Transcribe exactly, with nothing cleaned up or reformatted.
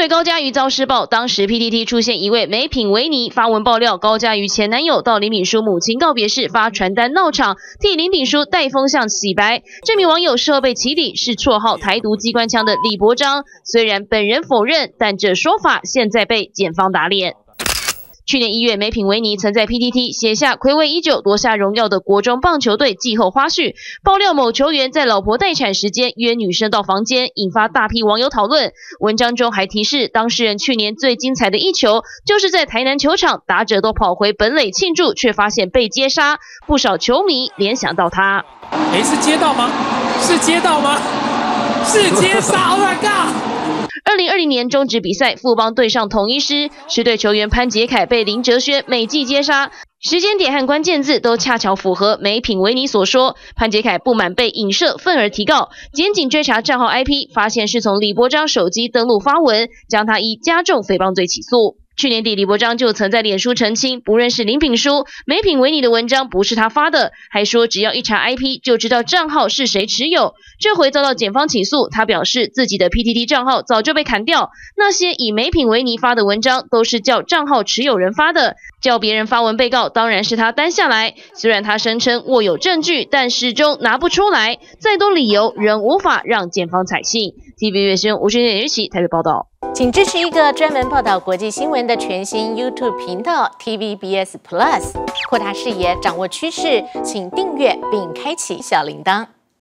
对高嘉瑜遭施暴，当时 P T T 出现一位美品维尼发文爆料，高嘉瑜前男友到林秉樞母亲告别式发传单闹场，替林秉樞带风向洗白。这名网友事后被起底是绰号台独机关枪的李博章，虽然本人否认，但这说法现在被检方打脸。 去年一月，美品维尼曾在 P T T 写下暌违已久夺下荣耀的国中棒球队季后花絮，爆料某球员在老婆待产时间约女生到房间，引发大批网友讨论。文章中还提示，当事人去年最精彩的一球就是在台南球场，打者都跑回本垒庆祝，却发现被接杀，不少球迷联想到他。诶，是接到吗？是接到吗？是接杀 ！Oh my god！ 二零二零年中职比赛，富邦对上统一狮，狮队球员潘杰凯被林哲轩美计接杀，时间点和关键字都恰巧符合美品维尼所说。潘杰凯不满被影射，愤而提告，检警追查账号 I P， 发现是从李博章手机登录发文，将他依加重诽谤罪起诉。 去年底，李博章就曾在脸书澄清不认识林秉樞，美品维尼的文章不是他发的，还说只要一查 I P 就知道账号是谁持有。这回遭到检方起诉，他表示自己的 P T T 账号早就被砍掉，那些以美品维尼发的文章都是叫账号持有人发的，叫别人发文被告当然是他担下来。虽然他声称握有证据，但始终拿不出来，再多理由仍无法让检方采信。T V B S 吴俊杰日起台北报道。 请支持一个专门报道国际新闻的全新 YouTube 频道 T V B S Plus， 扩大视野，掌握趋势。请订阅并开启小铃铛。